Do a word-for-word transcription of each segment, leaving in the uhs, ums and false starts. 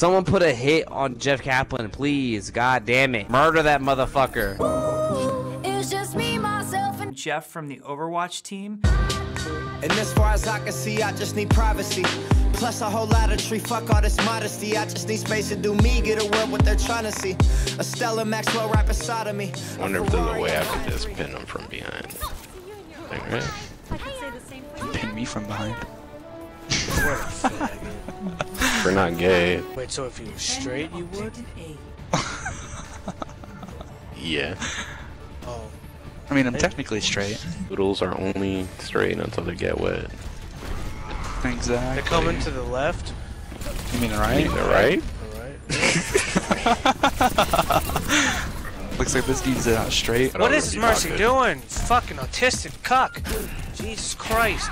Someone put a hit on Jeff Kaplan, please. God damn it. Murder that motherfucker. Ooh, it's just me, myself, and Jeff from the Overwatch team. And as far as I can see, I just need privacy. Plus a whole lot of tree, fuck all this modesty. I just need space to do me, get aware of what they're trying to see. Estella Maxwell right beside of me. I wonder if there's a way I could just pin them from behind. Like, right? I could say the same thing. Pin me from behind. We're not gay. Wait, so if you were straight, you would? Yeah. Oh. I mean, I'm technically straight. Poodles are only straight until they get wet. Exactly. They're coming to the left. You mean the right? You mean the right? Right. Looks like this dude's not straight. What is Mercy doing? Fucking autistic cuck. Jesus Christ.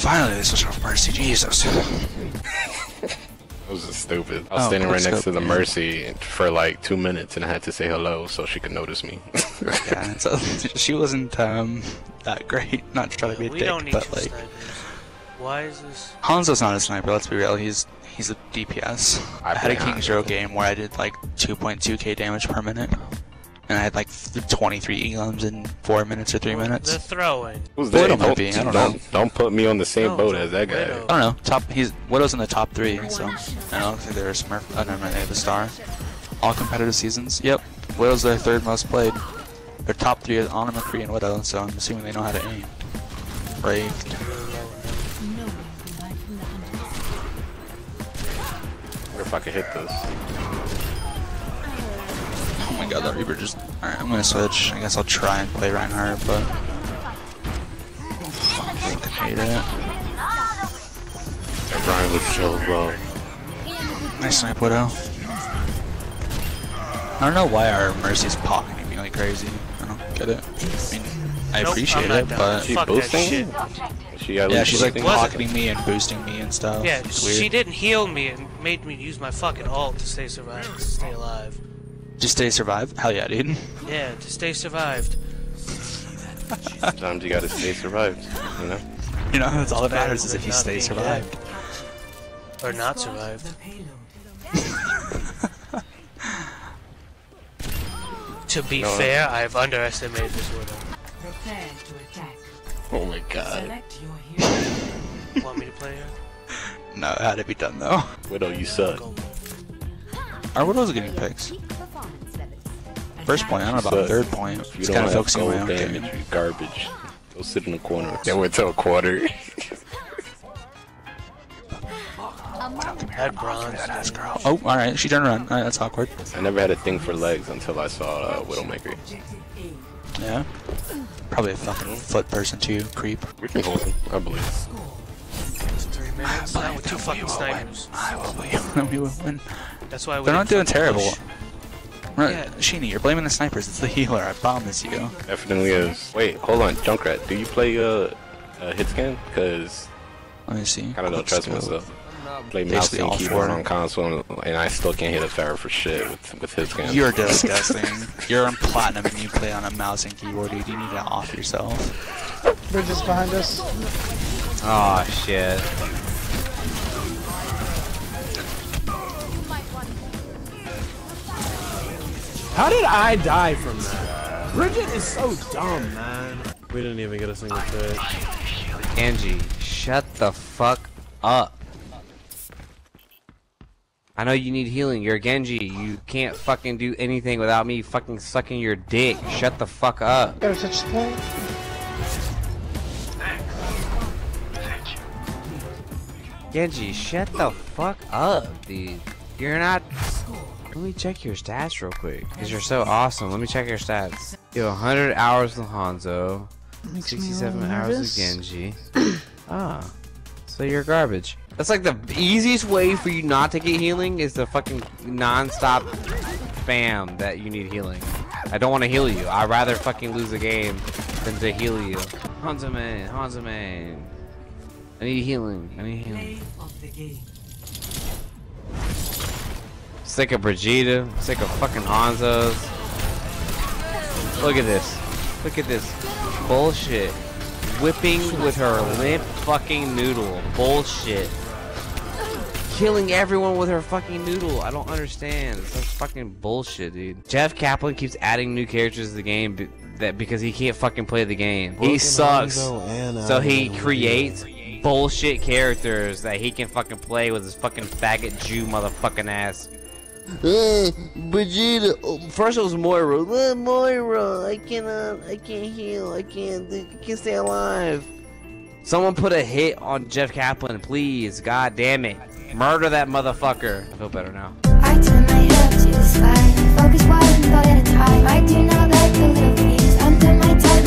Finally, this was from Mercy. Jesus. That was just stupid. I was oh, standing right next to the Mercy for like two minutes, and I had to say hello so she could notice me. Yeah, so she wasn't um, that great. Not trying to be a we dick, don't need but like. Snipers. Why is this? Hanzo's not a sniper. Let's be real. He's he's a D P S. I, I had a King's Row game where I did like two point two K damage per minute. And I had like twenty-three elims in four minutes or three minutes. The throwing. Who's that? Don't, be, I don't, don't, know. don't put me on the same no, boat as that guy. Widow. I don't know. Top. He's Widow's in the top three, so I don't think they're a Smurf. Oh no, no, they have a star. All competitive seasons. Yep. Widow's their third most played. Their top three is Honor, McCree, and Widow. So I'm assuming they know how to aim. Braved. I wonder if I could hit this. Oh my god, that Reaper just... Alright, I'm gonna switch. I guess I'll try and play Reinhardt, but... Fuck, I fucking hate it. That Reinhardt would kill, bro. Nice snipe, Widow. I don't know why our Mercy's pocketing me like crazy. I don't get it. I mean, I nope, appreciate it, done. but... She boosting? She yeah, she's like pocketing me and boosting me and stuff. Yeah, it's weird. She didn't heal me and made me use my fucking ult to stay survived, to stay alive. Just stay survived? Hell yeah, dude. Yeah, to stay survived. Sometimes you gotta stay survived, you know? You know, that's all that matters is if you stay survived. Dead. Or not survived. To be no. fair, I've underestimated this Widow. Prepare to attack. Oh my god. Select your hero. Want me to play her? No, it had to be done though. Widow, you suck. Our Widow's getting picks. First point, I don't know about but third point. You it's kind of focusing on my own damage, game. Garbage. Go sit in the corner. They went to a quarter. That bronze, that ass girl. Oh, all right. She turned around. All right, that's awkward. I never had a thing for legs until I saw uh, Widowmaker. Yeah. Probably a fucking foot person too. Creep. We can hold him. I believe. Three minutes. I with two fucking snipers. I will win. We will win. That's why we. They're not doing terrible. Push. Yeah, Sheenie, you're blaming the snipers. It's the healer. I promise you. Definitely is. Wait, hold on, Junkrat. Do you play uh, uh hit scan? Cause let me see. I don't know. Trust myself. Play mouse and keyboard on console, and I still can't hit a Pharah for shit with with hit scan. You're disgusting. You're on platinum and you play on a mouse and keyboard, dude. You need to off yourself. They're just behind us. Aw, oh, shit. How did I die from that? Brigitte is so dumb, man. We didn't even get a single pick. Genji, shut the fuck up. I know you need healing. You're Genji. You can't fucking do anything without me fucking sucking your dick. Shut the fuck up. There's such a thing. Genji, shut the fuck up, dude. You're not... Let me check your stats real quick, because you're so awesome. Let me check your stats. You have one hundred hours with Hanzo, sixty-seven hours with Genji. Ah, so you're garbage. That's like the easiest way for you not to get healing is the fucking non-stop spam that you need healing. I don't want to heal you. I'd rather fucking lose a game than to heal you. Hanzo man, Hanzo man. I need healing, I need healing. Sick of Brigitte, sick of fucking Hanzo's. Look at this. Look at this bullshit. Whipping with her limp fucking noodle. Bullshit. killing everyone with her fucking noodle. I don't understand. It's such fucking bullshit, dude. Jeff Kaplan keeps adding new characters to the game that because he can't fucking play the game. He sucks. So he creates bullshit characters that he can fucking play with his fucking faggot Jew motherfucking ass. Uh, Brigitte. First it was Moira. Uh, Moira, I cannot, I can't heal, I can't, I can't stay alive. Someone put a hit on Jeff Kaplan, please. God damn it. Murder that motherfucker. I feel better now. I turn my head to the sky. Focus wide and thought at a time. I do not like the little things. Under my time.